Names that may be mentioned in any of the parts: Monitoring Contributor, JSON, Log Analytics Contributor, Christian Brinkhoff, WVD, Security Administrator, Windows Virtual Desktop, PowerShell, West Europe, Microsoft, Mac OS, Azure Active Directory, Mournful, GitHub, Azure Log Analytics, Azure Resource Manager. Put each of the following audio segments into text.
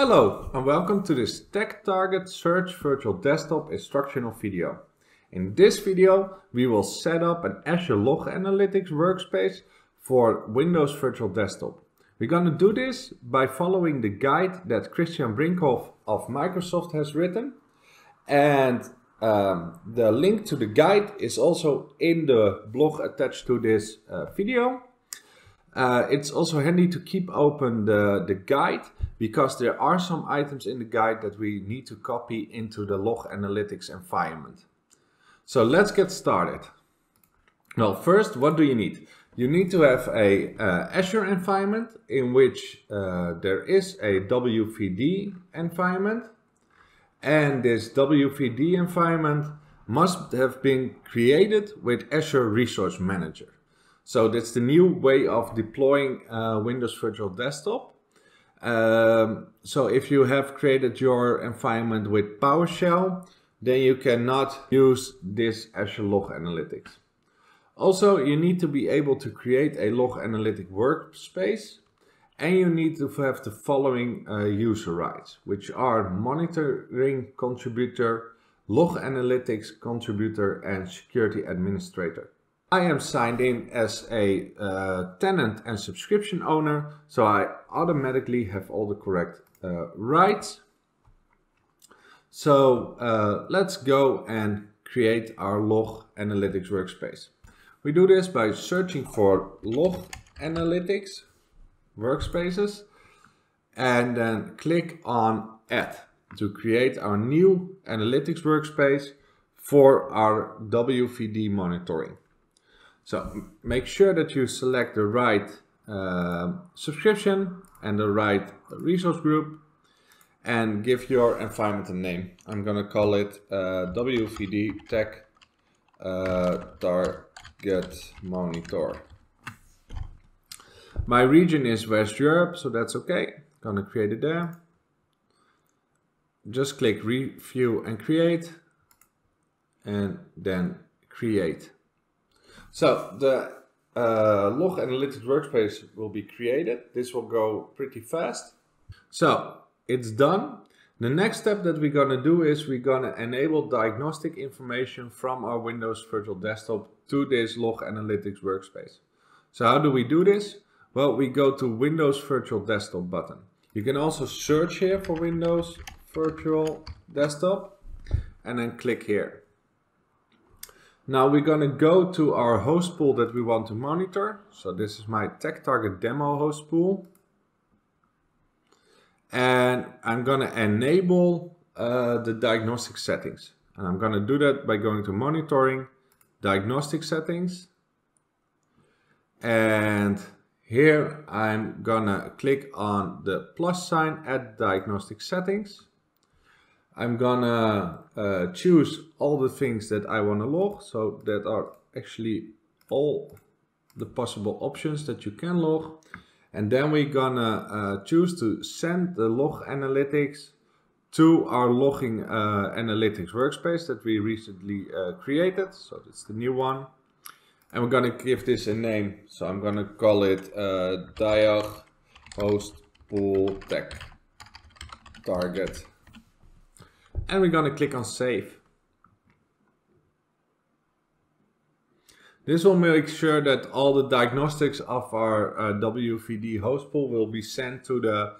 Hello and welcome to this Tech Target Search Virtual Desktop instructional video. In this video, we will set up an Azure Log Analytics workspace for Windows Virtual Desktop. We're going to do this by following the guide that Christian Brinkhoff of Microsoft has written. And the link to the guide is also in the blog attached to this video. It's also handy to keep open the guide because there are some items in the guide that we need to copy into the Log Analytics environment. So let's get started. Well, first, what do you need? You need to have a Azure environment in which there is a WVD environment. And this WVD environment must have been created with Azure Resource Manager. So that's the new way of deploying Windows Virtual Desktop. So if you have created your environment with PowerShell, then you cannot use this Azure Log Analytics. Also, you need to be able to create a Log Analytics workspace, and you need to have the following user rights, which are Monitoring Contributor, Log Analytics Contributor, and Security Administrator. I am signed in as a tenant and subscription owner, so I automatically have all the correct rights. So let's go and create our Log Analytics workspace. We do this by searching for Log Analytics workspaces and then click on Add to create our new analytics workspace for our WVD monitoring. So make sure that you select the right subscription and the right resource group and give your environment a name. I'm going to call it WVD Tech Target Monitor. My region is West Europe, so that's okay. I'm going to create it there. Just click Review and then Create. So the Log Analytics workspace will be created. This will go pretty fast. So it's done. The next step that we're going to do is we're going to enable diagnostic information from our Windows Virtual Desktop to this Log Analytics workspace. So how do we do this? Well, we go to Windows Virtual Desktop button. You can also search here for Windows Virtual Desktop and then click here. Now we're going to go to our host pool that we want to monitor. So this is my Tech Target demo host pool. And I'm going to enable the diagnostic settings. And I'm going to do that by going to monitoring, diagnostic settings. And here I'm going to click on the plus sign at diagnostic settings. I'm gonna choose all the things that I want to log, so that are actually all the possible options that you can log. And then we're gonna choose to send the Log Analytics to our Logging Analytics workspace that we recently created. So that's the new one. And we're gonna give this a name. So I'm gonna call it Diag Host Pool Tech Target. And we're going to click on Save. This will make sure that all the diagnostics of our WVD host pool will be sent to the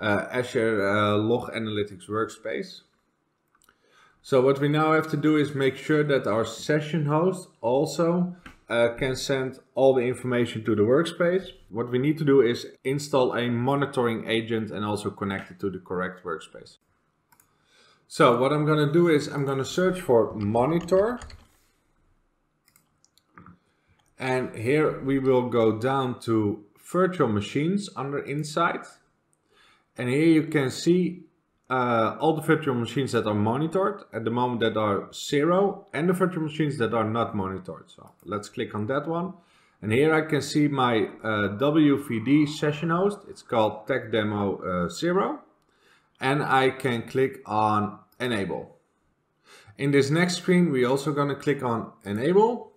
Azure Log Analytics workspace. So what we now have to do is make sure that our session host also can send all the information to the workspace. What we need to do is install a monitoring agent and also connect it to the correct workspace. So what I'm going to do is I'm going to search for monitor. And here we will go down to virtual machines under Insight. And here you can see all the virtual machines that are monitored at the moment that are 0 and the virtual machines that are not monitored. So let's click on that one. And here I can see my WVD session host. It's called Tech Demo 0. And I can click on Enable. In this next screen, we're also going to click on Enable.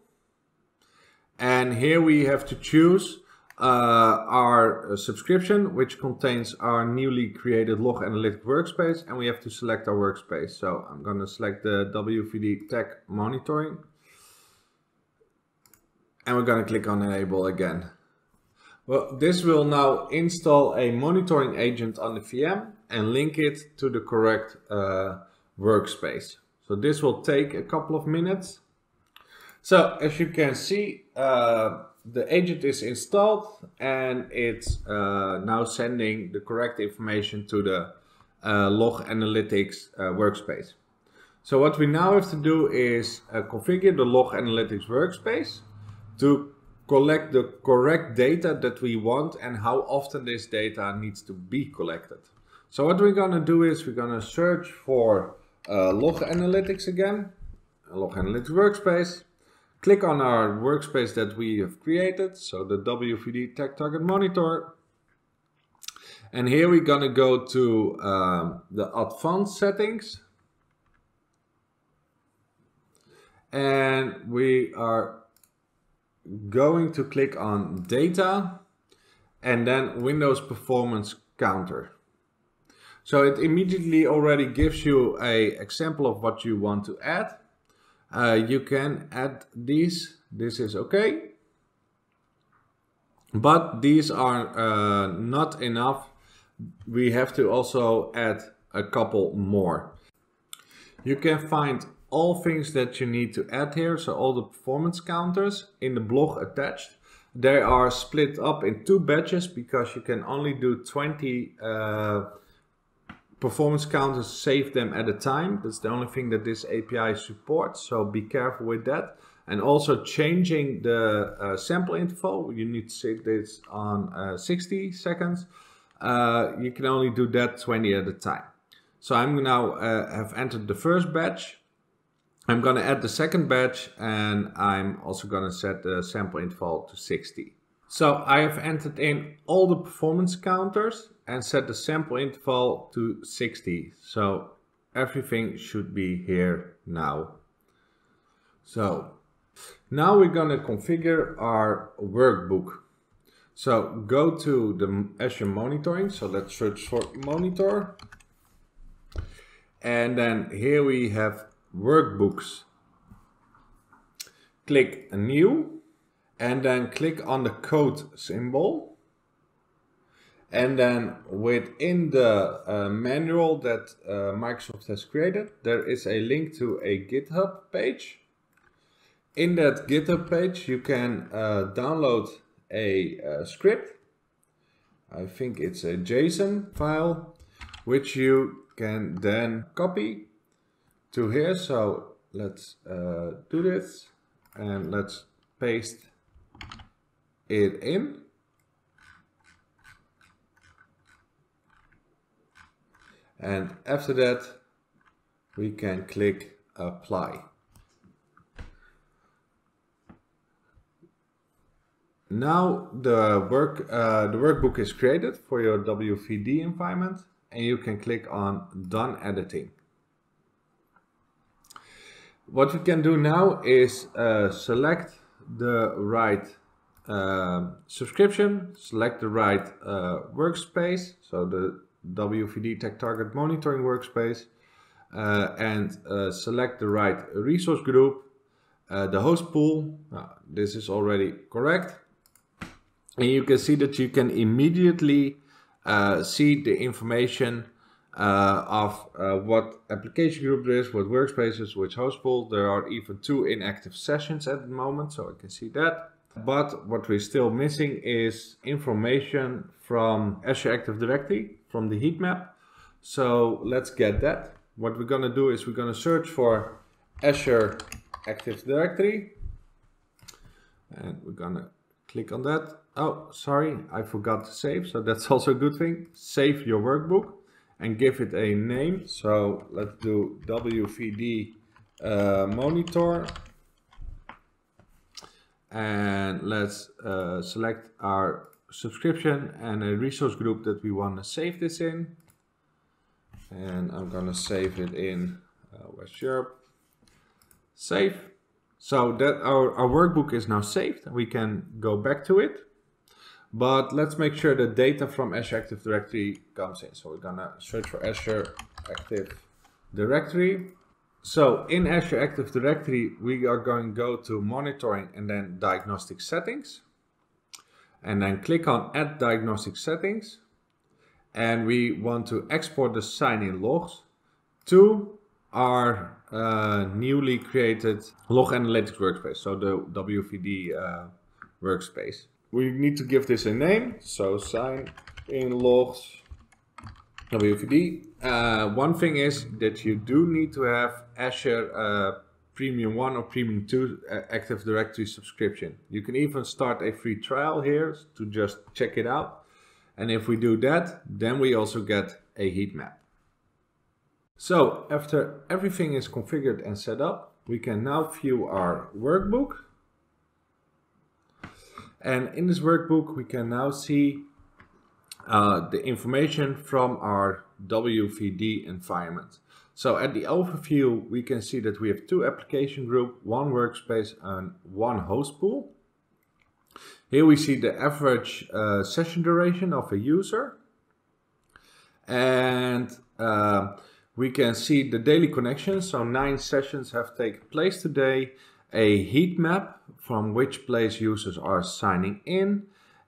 And here we have to choose our subscription, which contains our newly created Log Analytics workspace, and we have to select our workspace. So I'm going to select the WVD tag monitoring, and we're going to click on enable again. Well, this will now install a monitoring agent on the VM and link it to the correct workspace. So this will take a couple of minutes. So as you can see, the agent is installed and it's now sending the correct information to the Log Analytics workspace. So what we now have to do is configure the Log Analytics workspace to collect the correct data that we want and how often this data needs to be collected. So what we're going to do is we're going to search for Log Analytics again, Log Analytics workspace. Click on our workspace that we have created, so the WVD tag target monitor. And here we're going to go to the advanced settings. And we are going to click on data and then Windows performance counter. So it immediately already gives you an example of what you want to add. You can add these, this is okay, but these are not enough. We have to also add a couple more. You can find all things that you need to add here, so all the performance counters in the blog attached. They are split up in two batches because you can only do 20 performance counters, save them at a time. That's the only thing that this API supports, so be careful with that. And also changing the sample interval, you need to save this on 60 seconds. You can only do that 20 at a time. So I'm now have entered the first batch. I'm gonna add the second batch and I'm also gonna set the sample interval to 60. So I have entered in all the performance counters and set the sample interval to 60. So everything should be here now. So now we're going to configure our workbook. So go to the Azure monitoring. So let's search for monitor. And then here we have workbooks. Click new. And then click on the code symbol. And then within the manual that Microsoft has created, there is a link to a GitHub page. In that GitHub page, you can download a script. I think it's a JSON file, which you can then copy to here. So let's do this and let's paste it in, and after that we can click apply. Now the workbook is created for your WVD environment, and you can click on done editing. What we can do now is select the right subscription, select the right workspace, so the WVD tag target monitoring workspace, and select the right resource group, the host pool. This is already correct, and you can see that you can immediately see the information of what application group there is, what workspaces, which host pool. There are even 2 inactive sessions at the moment, so I can see that. But what we're still missing is information from Azure Active Directory, from the heat map. So let's get that. What we're going to do is we're going to search for Azure Active Directory. And we're going to click on that. Oh, sorry, I forgot to save. So that's also a good thing. Save your workbook and give it a name. So let's do WVD monitor. And let's select our subscription and a resource group that we want to save this in. And I'm going to save it in West Europe. Save. So that our workbook is now saved, and we can go back to it. But let's make sure the data from Azure Active Directory comes in. So we're gonna search for Azure Active Directory. So in Azure Active Directory, we are going to go to monitoring and then diagnostic settings. And then click on add diagnostic settings. And we want to export the sign-in logs to our newly created Log Analytics workspace. So the WVD workspace. We need to give this a name, so sign in logs WVD. One thing is that you do need to have Azure Premium 1 or Premium 2 Active Directory subscription. You can even start a free trial here to just check it out. And if we do that, then we also get a heat map. So after everything is configured and set up, we can now view our workbook. And in this workbook, we can now see the information from our WVD environment. So at the overview, we can see that we have two application groups, one workspace and one host pool. Here we see the average session duration of a user. And we can see the daily connections. So 9 sessions have taken place today. A heat map from which place users are signing in,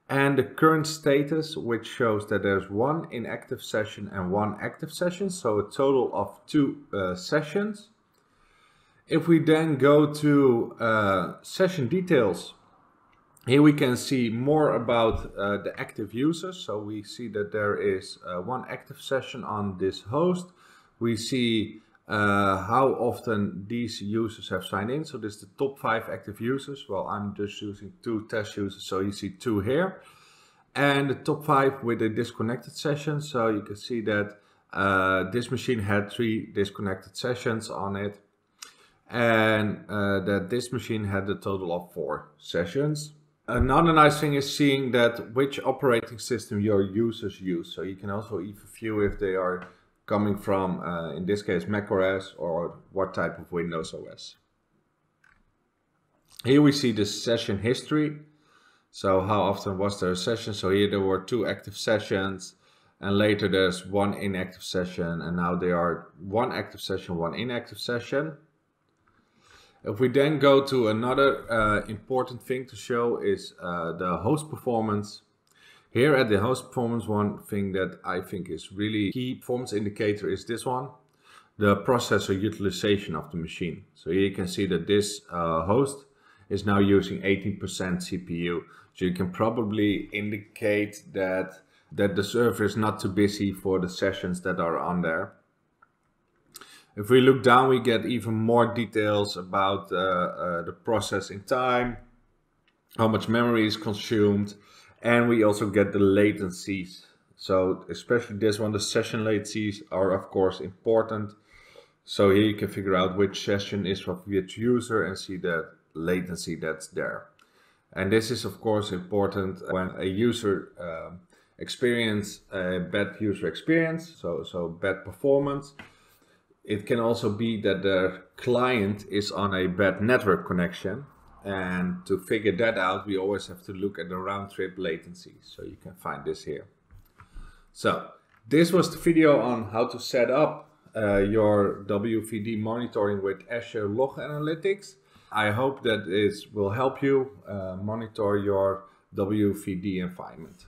and the current status, which shows that there's 1 inactive session and 1 active session, so a total of 2 sessions. If we then go to session details, here we can see more about the active users. So we see that there is 1 active session on this host. We see how often these users have signed in. So this is the top 5 active users. Well, I'm just using 2 test users, so you see 2 here. And the top 5 with a disconnected session. So you can see that this machine had 3 disconnected sessions on it. And that this machine had a total of 4 sessions. Another nice thing is seeing that which operating system your users use. So you can also even view if they are coming from, in this case, Mac OS or what type of Windows OS. Here we see the session history. So how often was there a session? So here there were 2 active sessions, and later there's 1 inactive session, and now there are 1 active session, 1 inactive session. If we then go to another important thing to show is the host performance. Here at the host performance, one thing that I think is really key performance indicator is this one, the processor utilization of the machine. So here you can see that this host is now using 18% CPU. So you can probably indicate that the server is not too busy for the sessions that are on there. If we look down, we get even more details about the processing time, how much memory is consumed, and we also get the latencies. So especially this one, the session latencies are of course important. So here you can figure out which session is from which user and see the latency that's there. And this is of course important when a user experiences a bad user experience, so bad performance. It can also be that the client is on a bad network connection. And to figure that out, we always have to look at the round trip latency. So you can find this here. So this was the video on how to set up your WVD monitoring with Azure Log Analytics. I hope that this will help you monitor your WVD environment.